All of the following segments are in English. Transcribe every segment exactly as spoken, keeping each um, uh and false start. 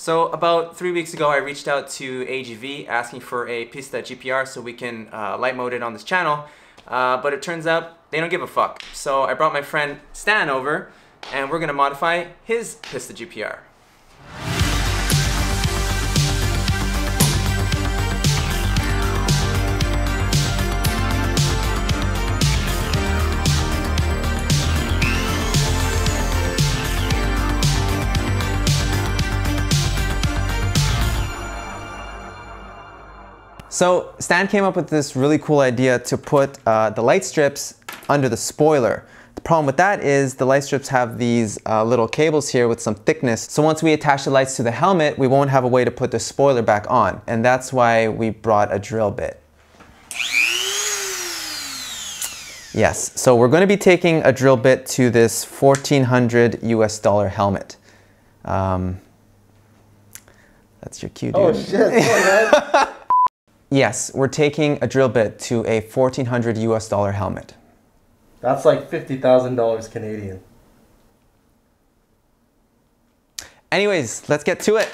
So about three weeks ago, I reached out to A G V asking for a Pista G P R so we can uh, light mode it on this channel, uh, but it turns out they don't give a fuck. So I brought my friend Stan over and we're gonna modify his Pista G P R. So Stan came up with this really cool idea to put uh, the light strips under the spoiler. The problem with that is the light strips have these uh, little cables here with some thickness. So once we attach the lights to the helmet, we won't have a way to put the spoiler back on. And that's why we brought a drill bit. Yes, so we're going to be taking a drill bit to this fourteen hundred U S dollar helmet. Um, that's your cue, dude. Oh shit, man. Yes, we're taking a drill bit to a fourteen hundred U S dollar helmet. That's like fifty thousand dollars Canadian. Anyways, let's get to it.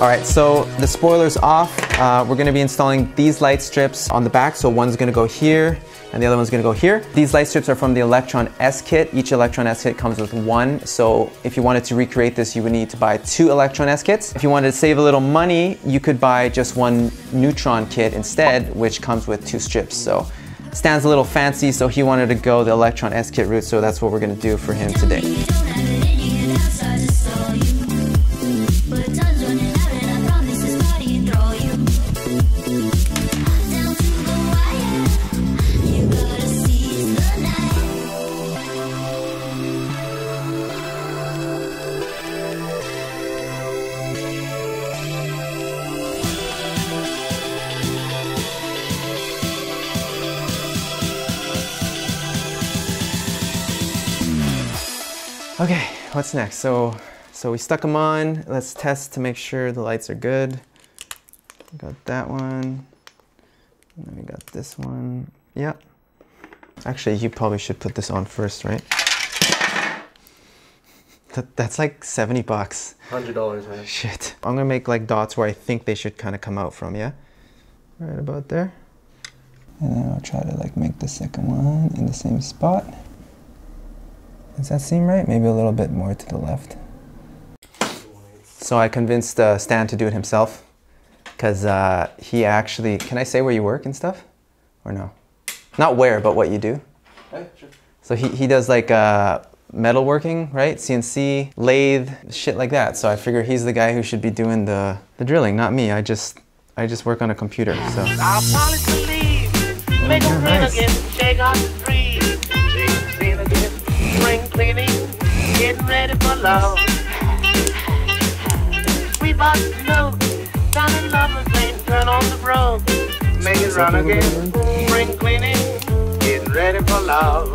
All right, so the spoiler's off. Uh, we're gonna be installing these light strips on the back. So one's gonna go here and the other one's gonna go here. These light strips are from the Electron S kit. Each Electron S kit comes with one. So if you wanted to recreate this, you would need to buy two Electron S kits. If you wanted to save a little money, you could buy just one Neutron kit instead, which comes with two strips. So Stan's a little fancy, so he wanted to go the Electron S kit route. So that's what we're gonna do for him today. Okay, what's next? So, so we stuck them on. Let's test to make sure the lights are good. We got that one. And then we got this one. Yep. Actually, you probably should put this on first, right? That, that's like seventy bucks. one hundred dollars, man. Shit. I'm gonna make like dots where I think they should kind of come out from, yeah? Right about there. And then I'll try to like make the second one in the same spot. Does that seem right? Maybe a little bit more to the left. So I convinced uh, Stan to do it himself because uh, he actually, can I say where you work and stuff? Or no? Not where, but what you do. Hey, sure. So he, he does like uh, metalworking, right? C N C, lathe, shit like that. So I figure he's the guy who should be doing the, the drilling, not me. I just, I just work on a computer, so. I'll promise to leave. Make a clean again, shake off the breeze. Clean again. Spring cleaning, getting ready for love. We bought the note, down in love lane, turn on the road. Make it run again, spring cleaning, getting ready for love.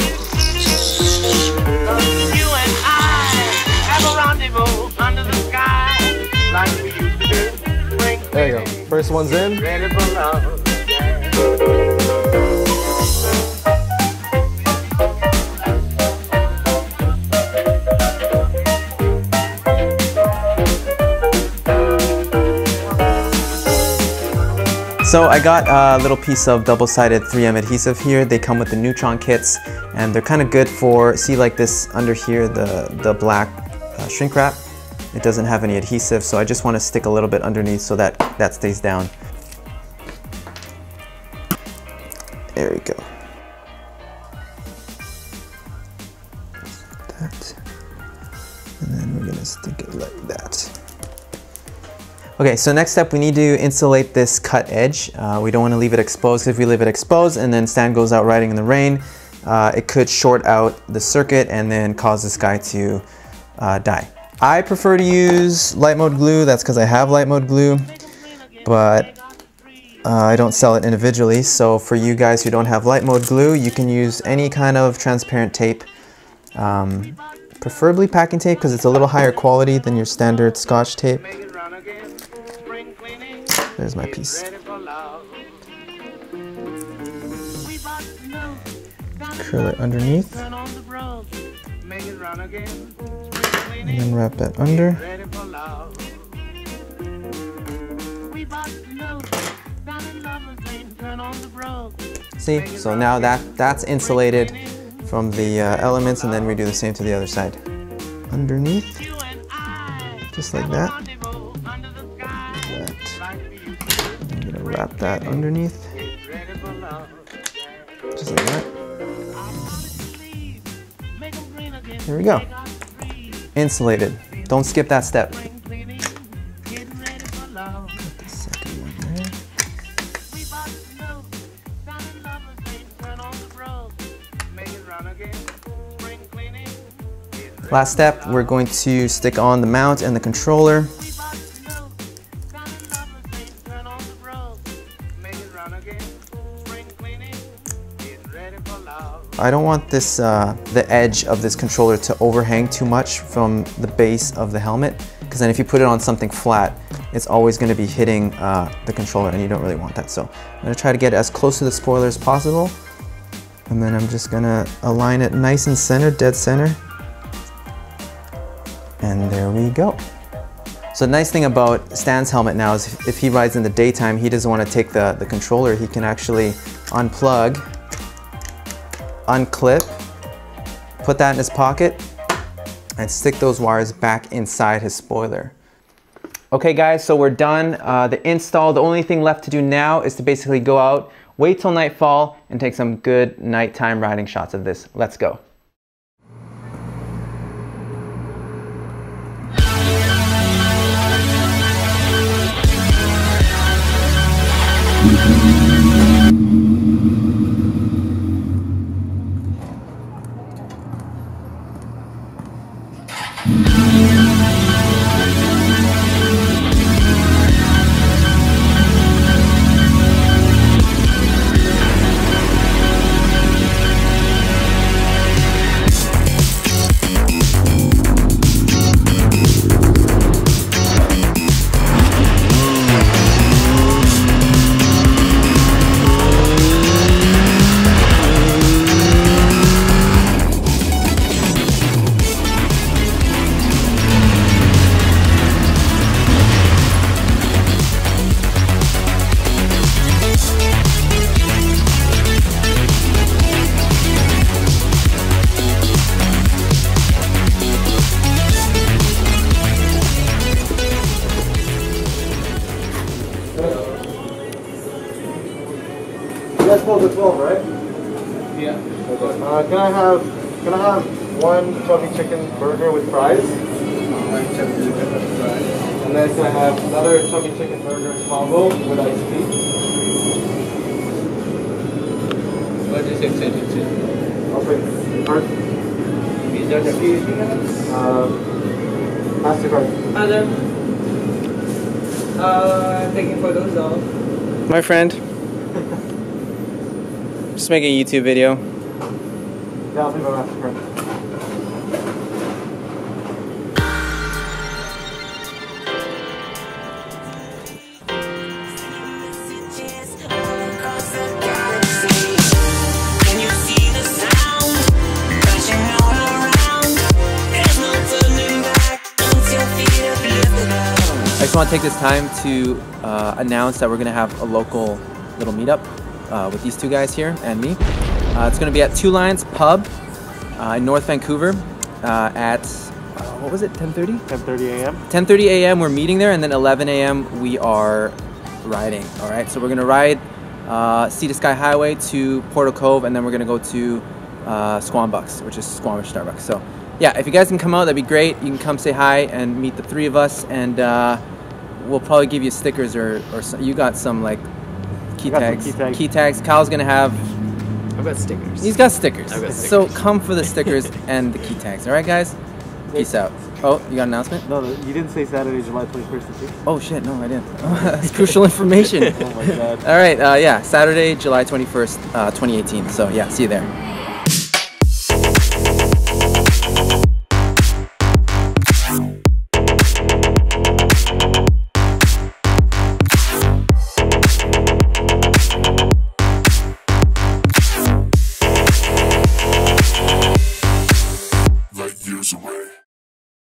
You and I have a rendezvous under the sky, like we used to do, spring cleaning. There you go, first one's in. Ready for love, yeah. So I got a little piece of double-sided three M adhesive here. They come with the Neutron kits and they're kind of good for, see like this under here, the, the black uh, shrink wrap. It doesn't have any adhesive, so I just want to stick a little bit underneath so that that stays down. There we go. That. And then we're gonna stick it like that. Okay, so next step, we need to insulate this cut edge. Uh, we don't want to leave it exposed. If we leave it exposed and then Stan goes out riding in the rain, uh, it could short out the circuit and then cause this guy to uh, die. I prefer to use light mode glue. That's because I have light mode glue, but uh, I don't sell it individually. So for you guys who don't have light mode glue, you can use any kind of transparent tape. Um, preferably packing tape because it's a little higher quality than your standard Scotch tape. There's my piece. Curl it underneath. And then wrap that under. See, so now that that's insulated from the uh, elements, and then we do the same to the other side. Underneath, just like that. that. I'm gonna wrap that underneath, just like that. Here we go. Insulated. Don't skip that step. Last step, we're going to stick on the mount and the controller. I don't want this, uh, the edge of this controller to overhang too much from the base of the helmet, because then if you put it on something flat, it's always going to be hitting uh, the controller, and you don't really want that. So I'm going to try to get as close to the spoiler as possible, and then I'm just going to align it nice and center, dead center. And there we go. So the nice thing about Stan's helmet now is if, if he rides in the daytime, he doesn't want to take the, the controller. He can actually unplug, unclip, put that in his pocket, and stick those wires back inside his spoiler. Okay guys, so we're done. Uh, the install, the only thing left to do now is to basically go out, wait till nightfall, and take some good nighttime riding shots of this. Let's go. twelve, right? Yeah. Okay. Uh, can I have can I have one chubby chicken burger with fries? One chubby chicken with fries. And then can I have another chubby chicken burger combo with iced tea? thirty-six inches. Okay. First. Is that a few minutes? Uh, MasterCard. Other. Uh, thank you for those all. My friend. Just make a YouTube video. Yeah, I'll leave my MasterCard. I just want to take this time to uh, announce that we're going to have a local little meetup. Uh, with these two guys here and me. Uh, it's going to be at Two Lions Pub uh, in North Vancouver uh, at, uh, what was it, ten thirty? ten thirty a m ten thirty a m we're meeting there, and then eleven a m we are riding, all right? So we're going to ride uh, Sea to Sky Highway to Portal Cove, and then we're going to go to uh, Squambucks, which is Squamish Starbucks. So yeah, if you guys can come out, that'd be great. You can come say hi and meet the three of us, and uh, we'll probably give you stickers or, or some, you got some like, Key tags. Key tags. Key tags. Kyle's gonna have. I've got stickers. He's got stickers. I've got stickers. So come for the stickers and the key tags. All right, guys. Peace out. Oh, you got an announcement? No, you didn't say Saturday, July twenty-first, did you? Oh shit, no, I didn't. Oh, that's crucial information. Oh my god. All right, uh, yeah, Saturday, July twenty-first, uh, twenty eighteen. So yeah, see you there.